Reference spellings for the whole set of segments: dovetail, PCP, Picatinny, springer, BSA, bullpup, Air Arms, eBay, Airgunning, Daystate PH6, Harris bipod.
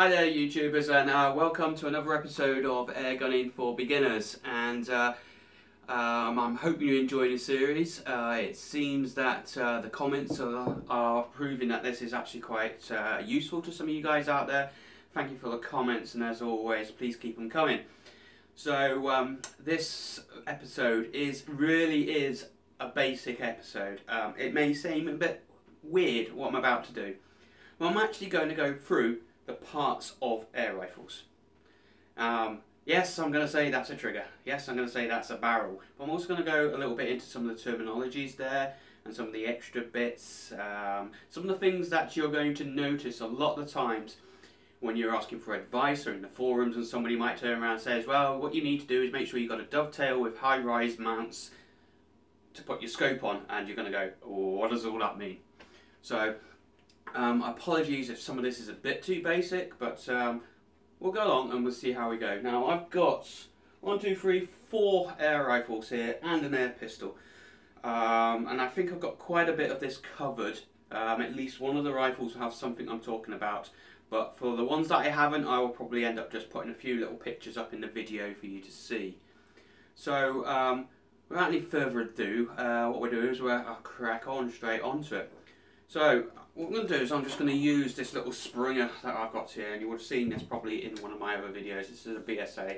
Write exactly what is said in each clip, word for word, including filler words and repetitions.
Hi there YouTubers, and uh, welcome to another episode of Air Gunning for Beginners, and uh, um, I'm hoping you enjoy this series. Uh, it seems that uh, the comments are, are proving that this is actually quite uh, useful to some of you guys out there. Thank you for the comments, and as always, please keep them coming. So um, this episode is really is a basic episode. Um, it may seem a bit weird what I'm about to do. Well, I'm actually going to go through the parts of air rifles. Um, yes, I'm going to say that's a trigger. Yes, I'm going to say that's a barrel. But I'm also going to go a little bit into some of the terminologies there and some of the extra bits. Um, some of the things that you're going to notice a lot of the times when you're asking for advice or in the forums, and somebody might turn around and says, well, what you need to do is make sure you've got a dovetail with high-rise mounts to put your scope on, and you're going to go, oh, what does all that mean? So Um, apologies if some of this is a bit too basic, but um, we'll go along and we'll see how we go. Now I've got one, two, three, four air rifles here and an air pistol, um, and I think I've got quite a bit of this covered. Um, at least one of the rifles will have something I'm talking about, but for the ones that I haven't, I will probably end up just putting a few little pictures up in the video for you to see. So um, without any further ado, uh, what we'll do is we'll I'll crack on straight onto it. So what I'm going to do is I'm just going to use this little Springer that I've got here, and you would have seen this probably in one of my other videos. This is a B S A,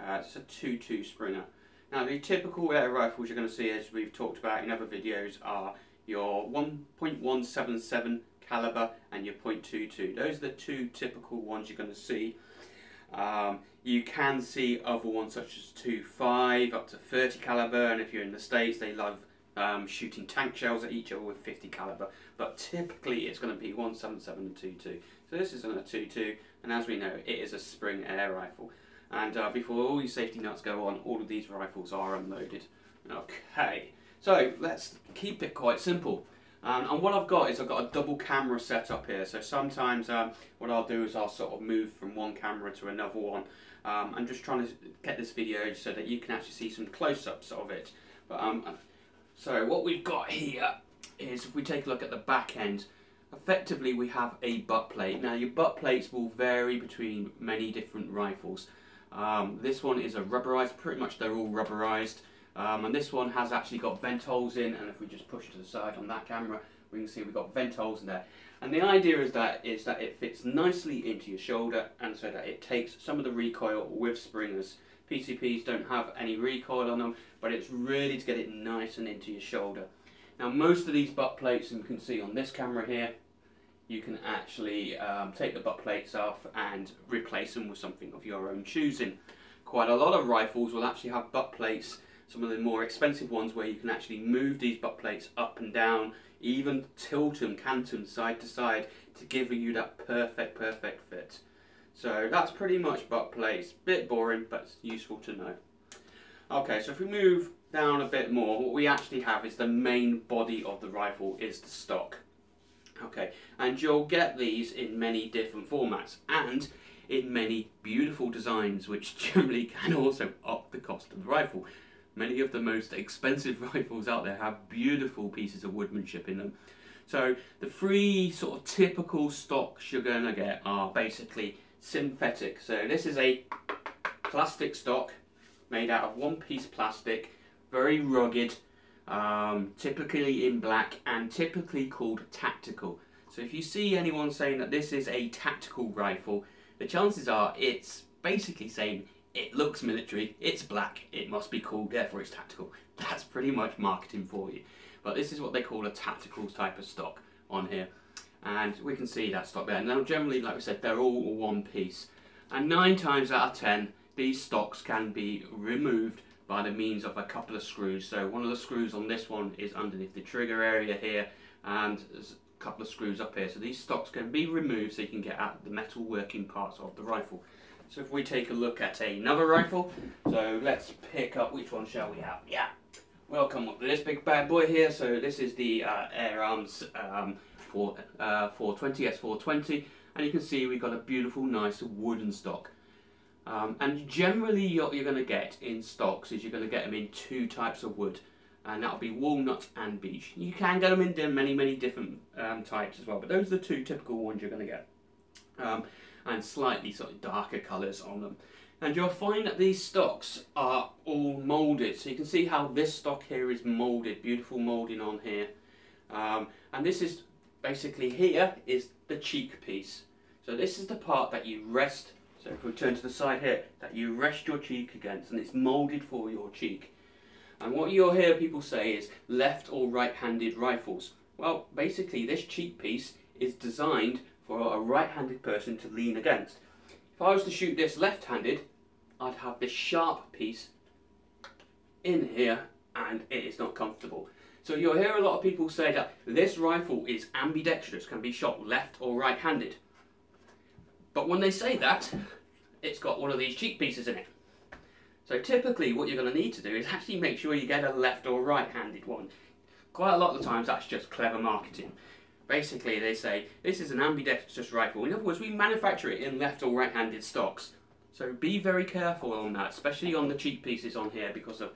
uh, it's a two two Springer. Now the typical air rifles you're going to see, as we've talked about in other videos, are your one point one seven seven caliber and your point two two. Those are the two typical ones you're going to see. Um, you can see other ones such as two point five up to thirty caliber, and if you're in the States, they love Um, shooting tank shells at each other with fifty caliber, but typically it's going to be one seven seven and two two. So this isn't a two two, and as we know, it is a spring air rifle. And uh, before all your safety nuts go on, all of these rifles are unloaded. Okay, so let's keep it quite simple. Um, and what I've got is I've got a double camera set up here. So sometimes um, what I'll do is I'll sort of move from one camera to another one. Um, I'm just trying to get this video so that you can actually see some close-ups of it. But um. So what we've got here is, if we take a look at the back end, effectively we have a butt plate. Now your butt plates will vary between many different rifles. Um, this one is a rubberized, pretty much they're all rubberized, um, and this one has actually got vent holes in, and if we just push to the side on that camera, we can see we've got vent holes in there. And the idea is that is that it fits nicely into your shoulder, and so that it takes some of the recoil with springers. P C Ps don't have any recoil on them, but it's really to get it nice and into your shoulder. Now most of these butt plates, and you can see on this camera here, you can actually um, take the butt plates off and replace them with something of your own choosing. Quite a lot of rifles will actually have butt plates, some of the more expensive ones, where you can actually move these butt plates up and down, even tilt them, cant them side to side to give you that perfect, perfect fit. So that's pretty much butt plates. Bit boring, but it's useful to know. Okay, so if we move down a bit more, what we actually have is the main body of the rifle is the stock. Okay, and you'll get these in many different formats and in many beautiful designs, which generally can also up the cost of the rifle. Many of the most expensive rifles out there have beautiful pieces of woodmanship in them. So the three sort of typical stocks you're going to get are basically synthetic. So this is a plastic stock made out of one piece plastic, very rugged, um, typically in black, and typically called tactical. So if you see anyone saying that this is a tactical rifle, the chances are it's basically saying it looks military, it's black, it must be called, therefore it's tactical. That's pretty much marketing for you. But this is what they call a tactical type of stock on here. And we can see that stock there. Now generally, like I said, they're all one piece. And nine times out of ten, these stocks can be removed by the means of a couple of screws. So one of the screws on this one is underneath the trigger area here, and there's a couple of screws up here. So these stocks can be removed so you can get at the metal working parts of the rifle. So if we take a look at another rifle, so let's pick up, which one shall we have? Yeah, we'll come up to this big bad boy here. So this is the uh, Air Arms um, four twenty, S four twenty, and you can see we've got a beautiful nice wooden stock. Um, and generally what you're going to get in stocks is you're going to get them in two types of wood, and that'll be walnut and beech. You can get them in many many different um, types as well, but those are the two typical ones you're going to get. Um, and slightly sort of darker colours on them. And you'll find that these stocks are all moulded. So you can see how this stock here is moulded, beautiful moulding on here. Um, and this is basically, here is the cheek piece. So this is the part that you rest, so if we turn to the side here, that you rest your cheek against, and it's moulded for your cheek. And what you'll hear people say is left or right-handed rifles. Well, basically this cheek piece is designed for a right-handed person to lean against. If I was to shoot this left-handed, I'd have this sharp piece in here, and it is not comfortable. So you'll hear a lot of people say that this rifle is ambidextrous, can be shot left or right-handed. But when they say that, it's got one of these cheek pieces in it. So typically what you're going to need to do is actually make sure you get a left or right-handed one. Quite a lot of the times that's just clever marketing. Basically they say this is an ambidextrous rifle. In other words, we manufacture it in left or right-handed stocks. So be very careful on that, especially on the cheek pieces on here, because of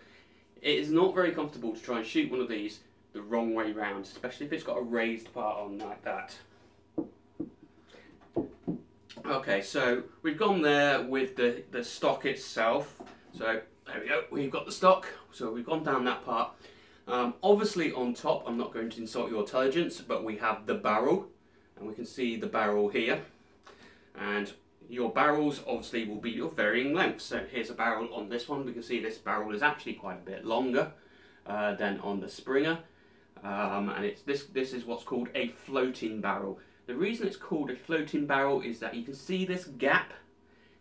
it is not very comfortable to try and shoot one of these the wrong way round, especially if it's got a raised part on like that. Okay, so we've gone there with the, the stock itself. So there we go, we've got the stock. So we've gone down that part. Um, obviously on top, I'm not going to insult your intelligence, but we have the barrel. And we can see the barrel here. And your barrels obviously will be of varying lengths. So here's a barrel on this one. We can see this barrel is actually quite a bit longer uh, than on the Springer. Um, and it's this, this is what's called a floating barrel. The reason it's called a floating barrel is that you can see this gap.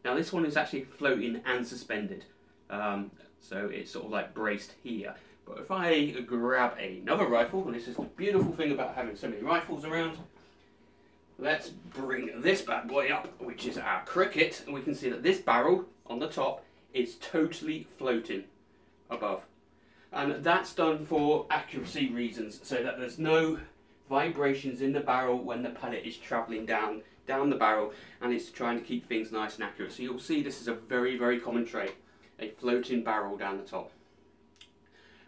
Now this one is actually floating and suspended. Um, so it's sort of like braced here. But if I grab another rifle, and this is the beautiful thing about having so many rifles around, let's bring this bad boy up, which is our cricket, and we can see that this barrel on the top is totally floating above. And that's done for accuracy reasons, so that there's no vibrations in the barrel when the pellet is travelling down down the barrel, and it's trying to keep things nice and accurate. So you'll see this is a very, very common trait, a floating barrel down the top.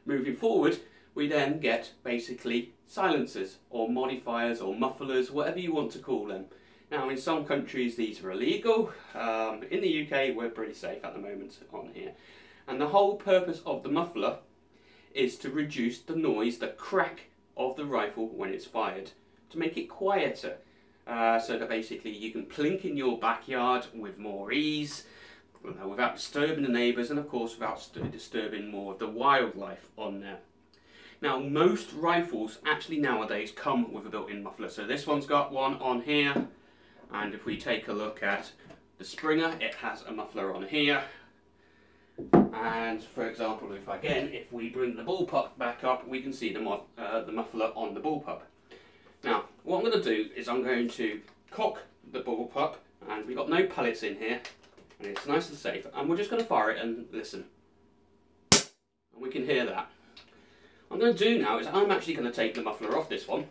Moving forward, we then get basically silencers or modifiers or mufflers, whatever you want to call them. Now in some countries these are illegal. Um, in the U K we're pretty safe at the moment on here. And the whole purpose of the muffler is to reduce the noise, the crack of the rifle when it's fired, to make it quieter, uh, so that basically you can plink in your backyard with more ease, uh, without disturbing the neighbours, and of course without disturbing more of the wildlife on there. Now most rifles actually nowadays come with a built-in muffler, so this one's got one on here, and if we take a look at the Springer, it has a muffler on here. And for example, if again, if we bring the bullpup back up, we can see the, mod, uh, the muffler on the bullpup. Now, what I'm going to do is I'm going to cock the bullpup, and we've got no pellets in here, and it's nice and safe, and we're just going to fire it and listen. And we can hear that. What I'm going to do now is I'm actually going to take the muffler off this one,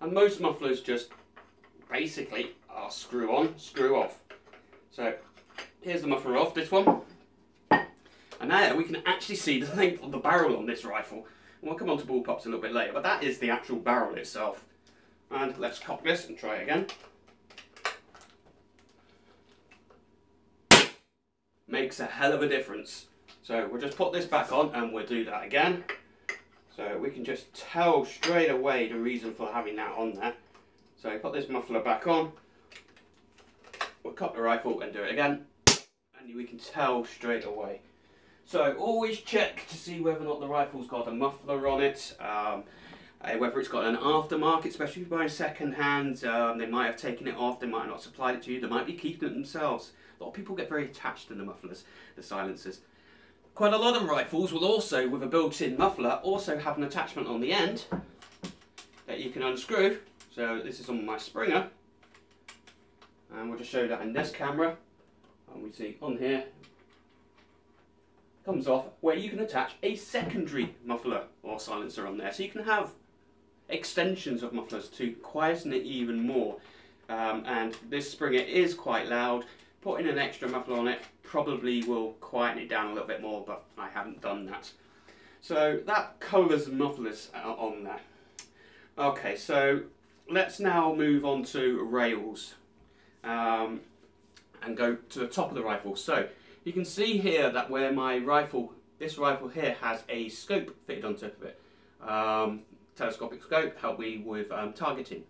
and most mufflers just basically are screw on, screw off. So, here's the muffler off this one. And there we can actually see the length of the barrel on this rifle. And we'll come on to bullpups a little bit later, but that is the actual barrel itself. And let's cock this and try it again. Makes a hell of a difference. So we'll just put this back on and we'll do that again. So we can just tell straight away the reason for having that on there. So put this muffler back on. We'll cock the rifle and do it again. And we can tell straight away. So always check to see whether or not the rifle's got a muffler on it, um, whether it's got an aftermarket, especially if you're buying second hand. Um, they might have taken it off, they might not have supplied it to you, they might be keeping it themselves. A lot of people get very attached to the mufflers, the silencers. Quite a lot of rifles will also, with a built-in muffler, also have an attachment on the end that you can unscrew. So this is on my Springer, and we'll just show that in this camera, and we see on here, comes off, where you can attach a secondary muffler or silencer on there. So you can have extensions of mufflers to quieten it even more. Um, and this Springer is quite loud. Putting an extra muffler on it probably will quieten it down a little bit more, but I haven't done that. So that covers mufflers on there. Okay, so let's now move on to rails. um, and go to the top of the rifle. So you can see here that where my rifle, this rifle here has a scope fitted on top of it. Um, telescopic scope, help me with um, targeting.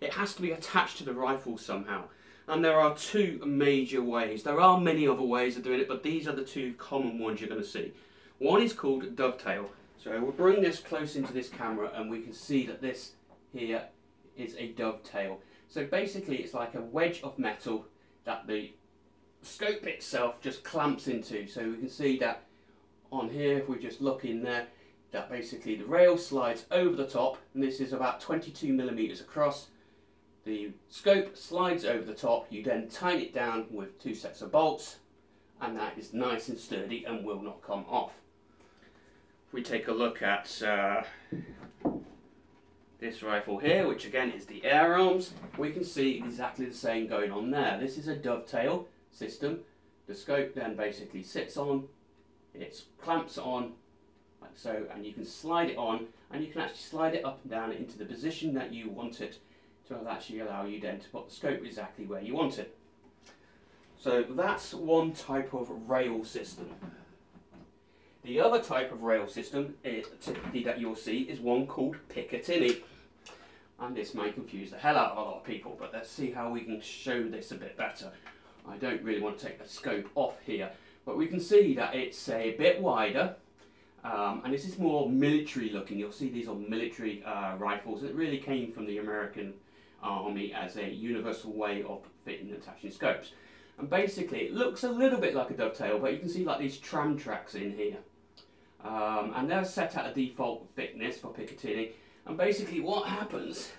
It has to be attached to the rifle somehow. And there are two major ways. There are many other ways of doing it, but these are the two common ones you're going to see. One is called dovetail. So we'll bring this close into this camera and we can see that this here is a dovetail. So basically it's like a wedge of metal that the scope itself just clamps into. So we can see that on here, if we just look in there, that basically the rail slides over the top, and this is about twenty-two millimeters across. The scope slides over the top, you then tighten it down with two sets of bolts, and that is nice and sturdy and will not come off. If we take a look at uh, this rifle here, which again is the Air Arms, we can see exactly the same going on there. This is a dovetail system. The scope then basically sits on, it clamps on like so, and you can slide it on, and you can actually slide it up and down into the position that you want it, to actually allow you then to put the scope exactly where you want it. So that's one type of rail system. The other type of rail system is, typically that you'll see, is one called Picatinny. And this may confuse the hell out of a lot of people, but let's see how we can show this a bit better. I don't really want to take the scope off here, but we can see that it's a bit wider, Um, and this is more military looking. You'll see these are military uh, rifles. It really came from the American Army as a universal way of fitting and attaching scopes. And basically it looks a little bit like a dovetail, but you can see like these tram tracks in here. Um, and they're set at a default thickness for Picatinny. And basically what happens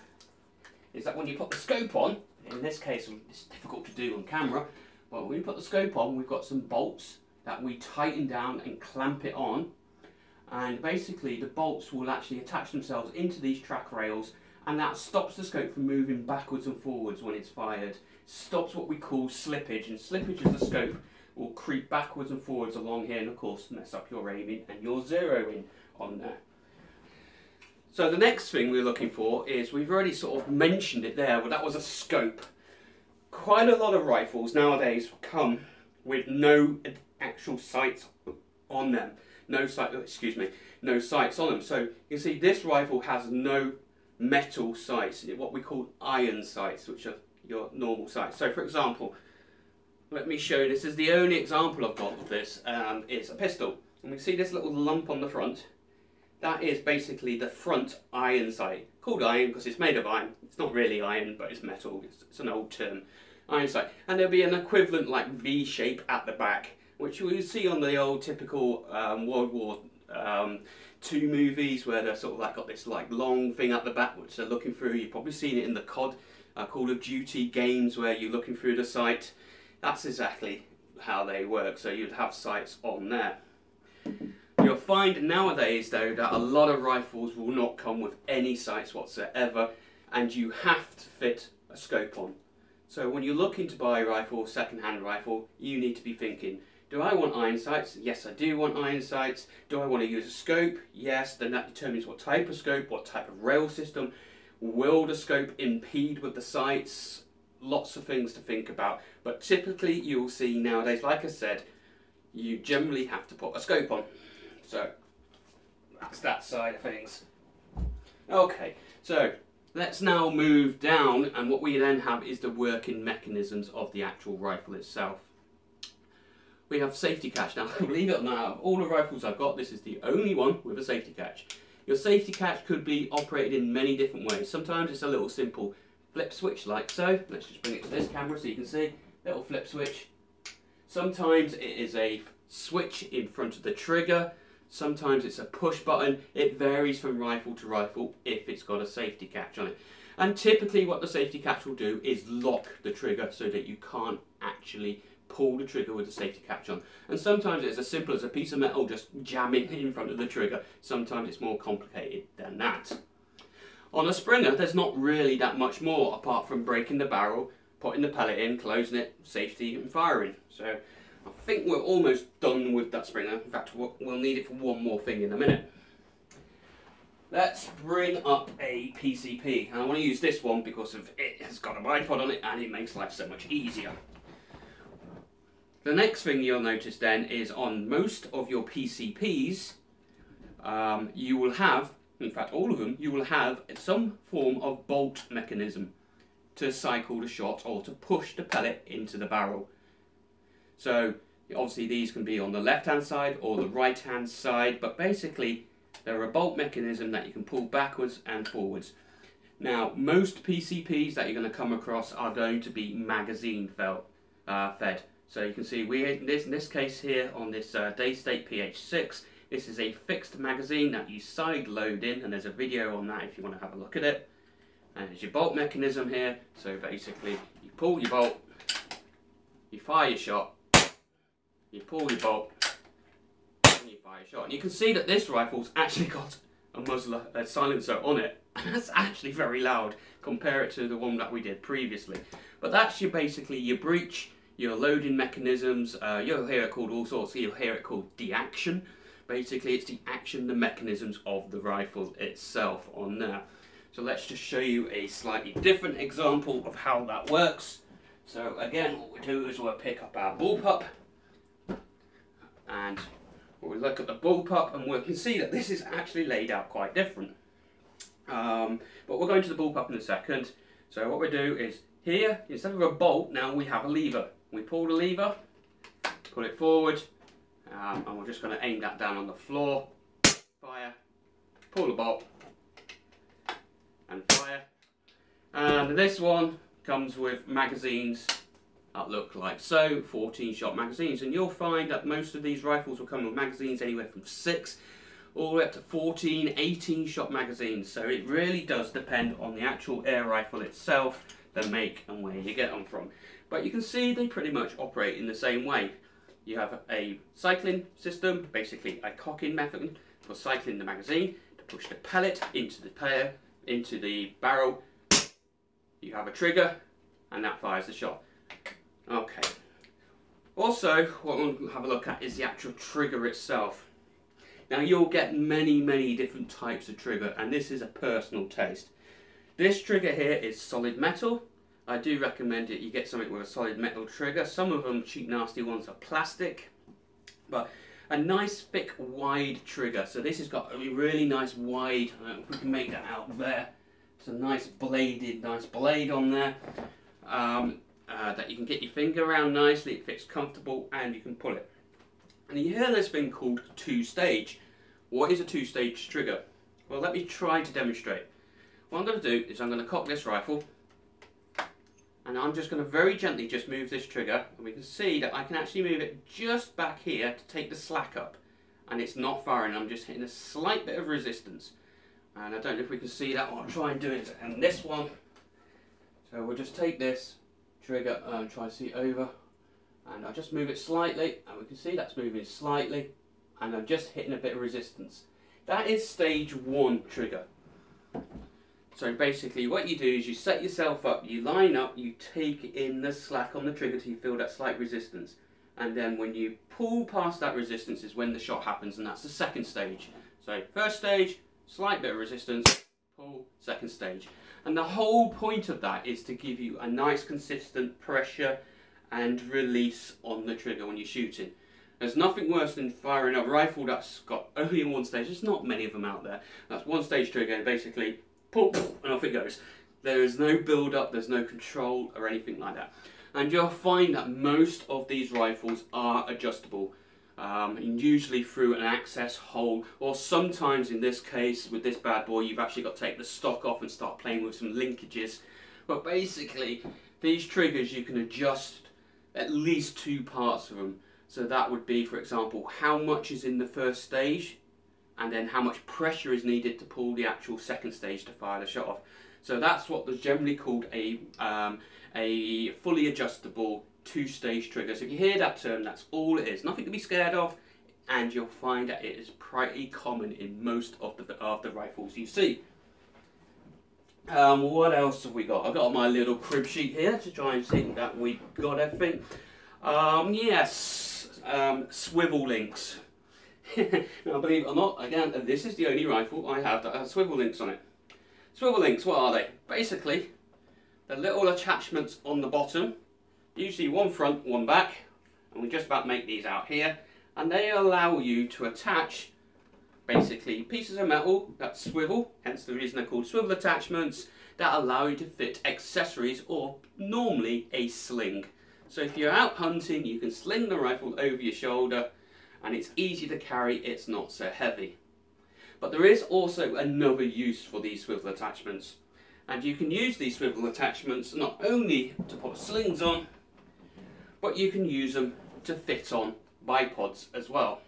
is that when you put the scope on, in this case it's difficult to do on camera, but when you put the scope on, we've got some bolts that we tighten down and clamp it on. And basically the bolts will actually attach themselves into these track rails, and that stops the scope from moving backwards and forwards when it's fired. Stops what we call slippage, and slippage is the scope will creep backwards and forwards along here and of course mess up your aiming and your zeroing on there. So the next thing we're looking for is, we've already sort of mentioned it there, but that was a scope. Quite a lot of rifles nowadays come with no actual sights on them. No sight, excuse me, no sights on them. So you see this rifle has no metal sights, what we call iron sights, which are your normal sights. So for example, let me show you, this is the only example I've got of this, um, is a pistol. And we see this little lump on the front. That is basically the front iron sight, called iron because it's made of iron. It's not really iron, but it's metal, it's, it's an old term, iron sight. And there'll be an equivalent like V shape at the back, which you see on the old typical um, World War Two movies where they're sort of like got this like long thing at the back which they're looking through. You've probably seen it in the C O D, uh, Call of Duty games where you're looking through the sight. That's exactly how they work, so you'd have sights on there. You'll find nowadays though that a lot of rifles will not come with any sights whatsoever, and you have to fit a scope on. So when you're looking to buy a rifle, second-hand rifle, you need to be thinking, do I want iron sights? Yes, I do want iron sights. Do I want to use a scope? Yes, then that determines what type of scope, what type of rail system. Will the scope impede with the sights? Lots of things to think about. But typically you'll see nowadays, like I said, you generally have to put a scope on. So that's that side of things. Okay, so let's now move down, and what we then have is the working mechanisms of the actual rifle itself. We have safety catch. Now, believe it or not, out of all the rifles I've got, this is the only one with a safety catch. Your safety catch could be operated in many different ways. Sometimes it's a little simple flip switch like so. Let's just bring it to this camera so you can see. Little flip switch. Sometimes it is a switch in front of the trigger. Sometimes it's a push button. It varies from rifle to rifle if it's got a safety catch on it. And typically what the safety catch will do is lock the trigger so that you can't actually pull the trigger with the safety catch on. And sometimes it's as simple as a piece of metal just jamming in front of the trigger. Sometimes it's more complicated than that. On a Springer, there's not really that much more apart from breaking the barrel, putting the pellet in, closing it, safety and firing. So I think we're almost done with that Springer. In fact, we'll need it for one more thing in a minute. let's bring up a P C P, and I want to use this one because of it has got a bipod on it and it makes life so much easier. The next thing you'll notice then is on most of your P C Ps, um, you will have, in fact all of them, you will have some form of bolt mechanism to cycle the shot or to push the pellet into the barrel. So obviously these can be on the left hand side or the right hand side, but basically they're a bolt mechanism that you can pull backwards and forwards. Now most P C Ps that you're going to come across are going to be magazine felt, uh, fed. So you can see we in this, in this case here on this uh, Daystate P H six, this is a fixed magazine that you side load in, and there's a video on that if you want to have a look at it. And there's your bolt mechanism here, so basically you pull your bolt, you fire your shot, you pull your bolt, and you fire your shot. And you can see that this rifle's actually got a muzzler, a silencer on it, and that's actually very loud. Compare it to the one that we did previously. But that's your basically your breech, your loading mechanisms. Uh, you'll hear it called all sorts. You'll hear it called de-action. Basically, it's the action, the mechanisms of the rifle itself on there. So let's just show you a slightly different example of how that works. So again, what we do is we'll pick up our bullpup, and we'll look at the bullpup, and we can see that this is actually laid out quite different. Um, but we'll go into the bullpup in a second. So what we do is here, instead of a bolt, now we have a lever. We pull the lever, pull it forward, um, and we're just going to aim that down on the floor, fire, pull the bolt, and fire. And this one comes with magazines that look like so, fourteen shot magazines, and you'll find that most of these rifles will come with magazines anywhere from six all the way up to fourteen, eighteen shot magazines. So it really does depend on the actual air rifle itself, the make and where you get them from. But you can see they pretty much operate in the same way. You have a cycling system, basically a cocking method for cycling the magazine to push the pellet into the pair, into the barrel. You have a trigger and that fires the shot. Okay. Also, what we'll have a look at is the actual trigger itself. Now you'll get many, many different types of trigger, and this is a personal taste. This trigger here is solid metal. I do recommend it. You get something with a solid metal trigger. Some of them cheap nasty ones are plastic, but a nice thick wide trigger. So this has got a really nice wide, I don't know if we can make that out there. It's a nice bladed, nice blade on there um, uh, that you can get your finger around nicely. It fits comfortable and you can pull it. And you hear this thing called two-stage. What is a two-stage trigger? Well, let me try to demonstrate. What I'm going to do is I'm going to cock this rifle, and I'm just going to very gently just move this trigger, and we can see that I can actually move it just back here to take the slack up, and it's not firing. I'm just hitting a slight bit of resistance, and I don't know if we can see that. What I'll try and do is, and this one, so we'll just take this trigger and try to see over, and I'll just move it slightly, and we can see that's moving slightly, and I'm just hitting a bit of resistance. That is stage one trigger. So basically what you do is you set yourself up, you line up, you take in the slack on the trigger till you feel that slight resistance. And then when you pull past that resistance is when the shot happens, and that's the second stage. So first stage, slight bit of resistance, pull, second stage. And the whole point of that is to give you a nice consistent pressure and release on the trigger when you're shooting. There's nothing worse than firing a rifle that's got only one stage. There's not many of them out there. That's one stage trigger and basically pull, and off it goes. There is no build up, there's no control or anything like that. And you'll find that most of these rifles are adjustable, um, and usually through an access hole, or sometimes in this case with this bad boy, you've actually got to take the stock off and start playing with some linkages. But basically, these triggers you can adjust at least two parts of them. So that would be, for example, how much is in the first stage, and then how much pressure is needed to pull the actual second stage to fire the shot off. So that's what was generally called a, um, a fully adjustable two-stage trigger. So if you hear that term, that's all it is. Nothing to be scared of, and you'll find that it is pretty common in most of the, of the rifles you see. Um, what else have we got? I've got my little crib sheet here to try and see that we've got everything. Um, yes, um, swivel links. Now, believe it or not, again, this is the only rifle I have that has swivel links on it. Swivel links, what are they? Basically, the little attachments on the bottom, usually one front, one back, and we just about make these out here, and they allow you to attach basically pieces of metal that swivel, hence the reason they're called swivel attachments, that allow you to fit accessories or normally a sling. So if you're out hunting, you can sling the rifle over your shoulder and it's easy to carry, it's not so heavy. But there is also another use for these swivel attachments, and you can use these swivel attachments not only to put slings on, but you can use them to fit on bipods as well.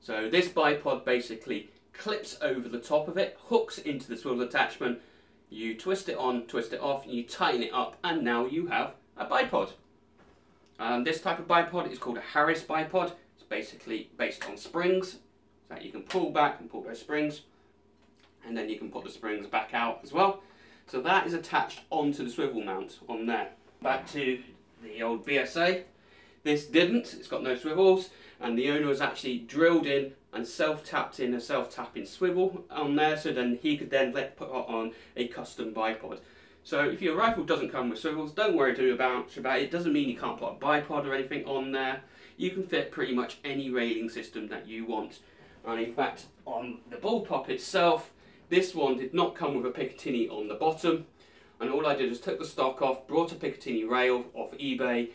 So this bipod basically clips over the top of it, hooks into the swivel attachment, you twist it on, twist it off, and you tighten it up, and now you have a bipod. Um, this type of bipod is called a Harris bipod. It's basically based on springs, so that you can pull back and pull those springs, and then you can put the springs back out as well. So that is attached onto the swivel mount on there. Back to the old B S A. This didn't, it's got no swivels, and the owner has actually drilled in and self-tapped in a self-tapping swivel on there, so then he could then let put on a custom bipod. So if your rifle doesn't come with swivels, don't worry too much about it. It doesn't mean you can't put a bipod or anything on there. You can fit pretty much any railing system that you want. And in fact, on the bullpup itself, this one did not come with a Picatinny on the bottom. And all I did was took the stock off, brought a Picatinny rail off eBay,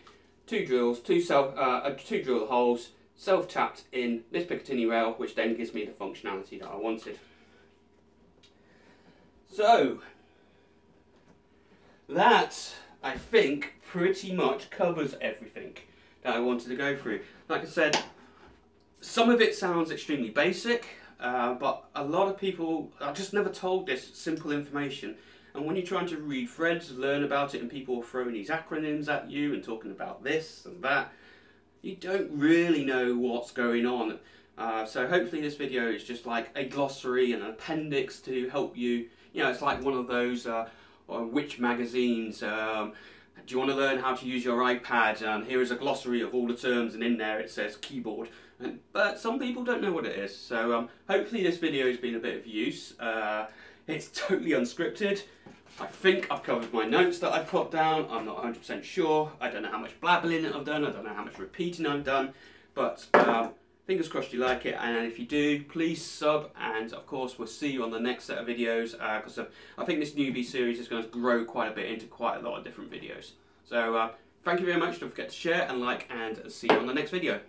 two drills, two, self, uh, two drill holes, self-tapped in this Picatinny rail, which then gives me the functionality that I wanted. So that, I think, pretty much covers everything that I wanted to go through. Like I said, some of it sounds extremely basic, uh, but a lot of people are just never told this simple information. And when you're trying to read threads, learn about it, and people are throwing these acronyms at you and talking about this and that, you don't really know what's going on. Uh, so hopefully this video is just like a glossary and an appendix to help you. You know, it's like one of those uh, or which magazines, um, do you want to learn how to use your iPad, and here is a glossary of all the terms, and in there it says keyboard, and, but some people don't know what it is. So um, hopefully this video has been a bit of use. Uh, it's totally unscripted. I think I've covered my notes that I've put down. I'm not one hundred percent sure. I don't know how much blabbling I've done, I don't know how much repeating I've done, but um, fingers crossed you like it, and if you do, please sub, and of course we'll see you on the next set of videos, because uh, I think this newbie series is going to grow quite a bit into quite a lot of different videos. So uh, thank you very much, don't forget to share and like, and see you on the next video.